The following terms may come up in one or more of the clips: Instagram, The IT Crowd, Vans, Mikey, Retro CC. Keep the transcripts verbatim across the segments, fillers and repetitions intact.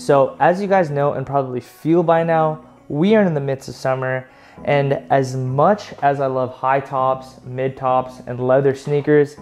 So as you guys know and probably feel by now, we are in the midst of summer, and as much as I love high tops, mid tops, and leather sneakers,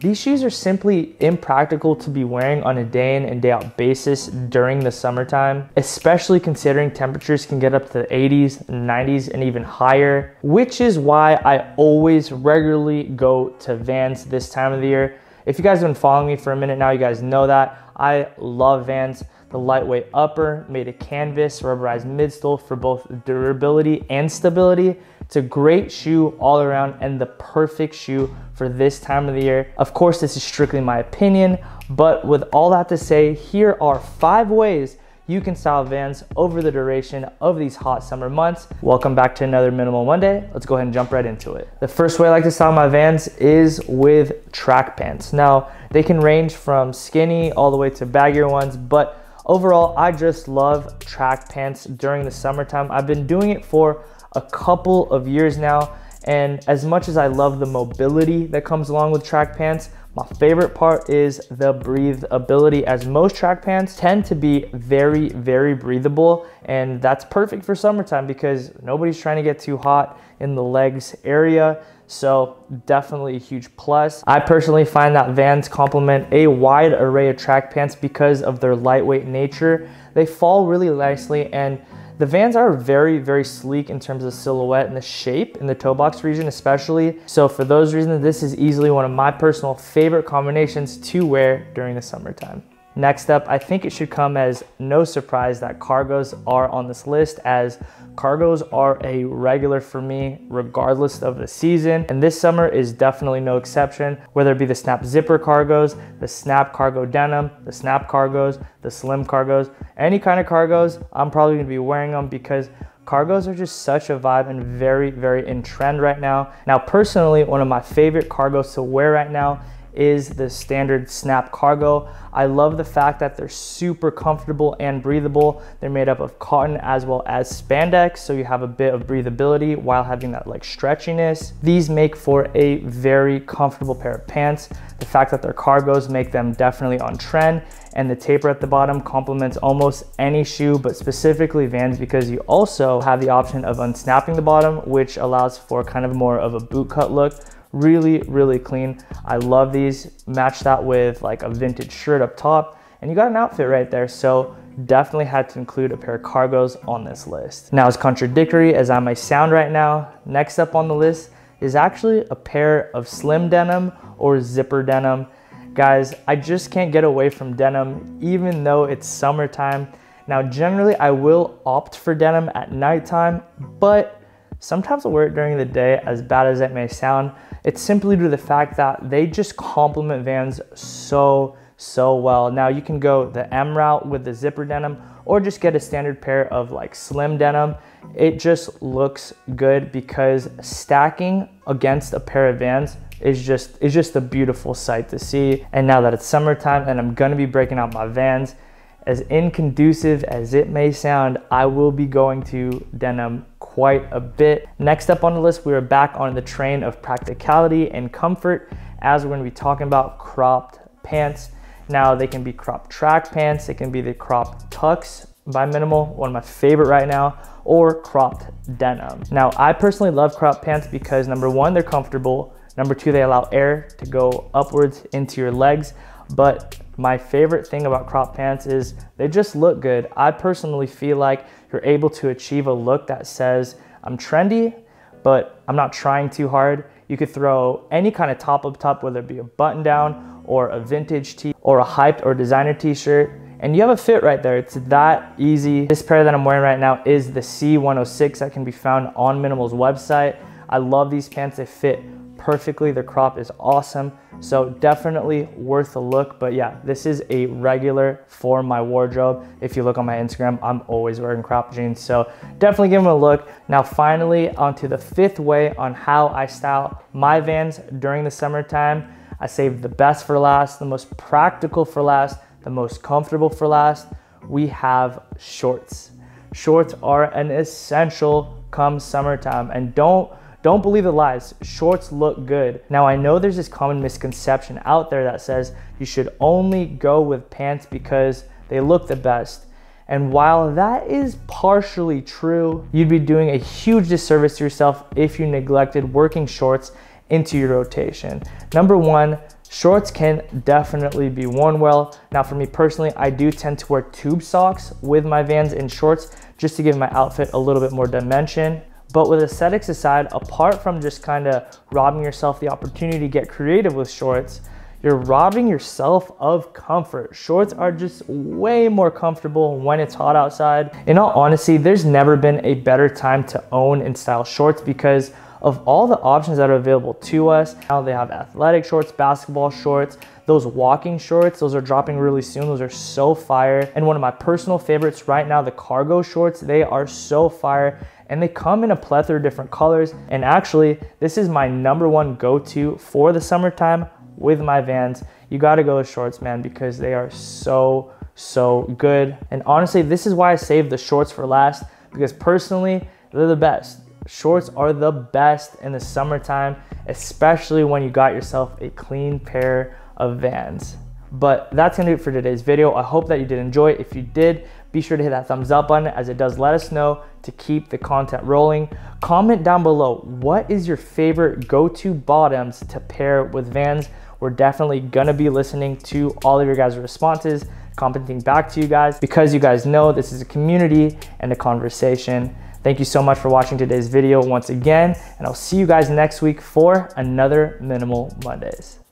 these shoes are simply impractical to be wearing on a day in and day out basis during the summertime, especially considering temperatures can get up to the eighties, nineties, and even higher, which is why I always regularly go to Vans this time of the year. If you guys have been following me for a minute now, you guys know that I love Vans. The lightweight upper made of canvas, rubberized midsole for both durability and stability. It's a great shoe all around and the perfect shoe for this time of the year. Of course, this is strictly my opinion, but with all that to say, here are five ways you can style Vans over the duration of these hot summer months. Welcome back to another Minimal Monday. Let's go ahead and jump right into it. The first way I like to style my Vans is with track pants. Now, they can range from skinny all the way to baggier ones, but overall, I just love track pants during the summertime. I've been doing it for a couple of years now, and as much as I love the mobility that comes along with track pants, my favorite part is the breathability, as most track pants tend to be very, very breathable, and that's perfect for summertime because nobody's trying to get too hot in the legs area. So definitely a huge plus. I personally find that Vans complement a wide array of track pants because of their lightweight nature. They fall really nicely, and the Vans are very, very sleek in terms of silhouette and the shape in the toe box region especially. So for those reasons, this is easily one of my personal favorite combinations to wear during the summertime. Next up, I think it should come as no surprise that cargos are on this list, as cargos are a regular for me regardless of the season, and this summer is definitely no exception, whether it be the snap zipper cargos, the snap cargo denim, the snap cargos, the slim cargos, any kind of cargos, I'm probably gonna be wearing them because cargos are just such a vibe and very, very in trend right now. Now, personally, one of my favorite cargos to wear right now is the standard snap cargo. I love the fact that they're super comfortable and breathable. They're made up of cotton as well as spandex, so you have a bit of breathability while having that like stretchiness. These make for a very comfortable pair of pants. The fact that they're cargos make them definitely on trend, and the taper at the bottom complements almost any shoe, but specifically Vans, because you also have the option of unsnapping the bottom, which allows for kind of more of a boot cut look. Really, really clean. I love these. Match that with like a vintage shirt up top, and you got an outfit right there. So definitely had to include a pair of cargos on this list. Now, as contradictory as I may sound right now, next up on the list is actually a pair of slim denim or zipper denim. Guys, I just can't get away from denim, even though it's summertime. Now, generally I will opt for denim at nighttime, but sometimes I'll wear it during the day, as bad as it may sound. It's simply due to the fact that they just complement Vans so, so well. Now, you can go the M route with the zipper denim, or just get a standard pair of like slim denim. It just looks good because stacking against a pair of Vans is just, is just a beautiful sight to see. And now that it's summertime and I'm gonna be breaking out my Vans, as inconducive as it may sound, I will be going to denim quite a bit. Next up on the list, we are back on the train of practicality and comfort, as we're gonna be talking about cropped pants. Now, they can be cropped track pants, they can be the cropped tucks by Minimal, one of my favorite right now, or cropped denim. Now, I personally love cropped pants because number one, they're comfortable. Number two, they allow air to go upwards into your legs. But my favorite thing about crop pants is they just look good. I personally feel like you're able to achieve a look that says, I'm trendy, but I'm not trying too hard. You could throw any kind of top up top, whether it be a button down or a vintage tee or a hyped or designer t-shirt, and you have a fit right there. It's that easy. This pair that I'm wearing right now is the C one oh six that can be found on Minimal's website. I love these pants. They fit perfectly. Their crop is awesome, so definitely worth a look. But yeah, this is a regular for my wardrobe. If you look on my Instagram, I'm always wearing crop jeans, so definitely give them a look. Now, finally, onto the fifth way on how I style my Vans during the summertime. I save the best for last, the most practical for last, the most comfortable for last. We have shorts. Shorts are an essential come summertime, and don't Don't believe the lies, shorts look good. Now, I know there's this common misconception out there that says you should only go with pants because they look the best. And while that is partially true, you'd be doing a huge disservice to yourself if you neglected working shorts into your rotation. Number one, shorts can definitely be worn well. Now for me personally, I do tend to wear tube socks with my Vans and shorts just to give my outfit a little bit more dimension. But with aesthetics aside, apart from just kind of robbing yourself the opportunity to get creative with shorts, you're robbing yourself of comfort. Shorts are just way more comfortable when it's hot outside. In all honesty, there's never been a better time to own and style shorts because of all the options that are available to us. Now they have athletic shorts, basketball shorts, those walking shorts, those are dropping really soon. Those are so fire. And one of my personal favorites right now, the cargo shorts, they are so fire. And they come in a plethora of different colors. And actually, this is my number one go-to for the summertime with my Vans. You gotta go with shorts, man, because they are so, so good. And honestly, this is why I saved the shorts for last, because personally, they're the best. Shorts are the best in the summertime, especially when you got yourself a clean pair of Vans. But that's gonna do it for today's video. I hope that you did enjoy. If you did, be sure to hit that thumbs up button, as it does let us know to keep the content rolling. Comment down below, what is your favorite go-to bottoms to pair with Vans? We're definitely gonna be listening to all of your guys' responses, commenting back to you guys, because you guys know this is a community and a conversation. Thank you so much for watching today's video once again, and I'll see you guys next week for another Minimal Mondays.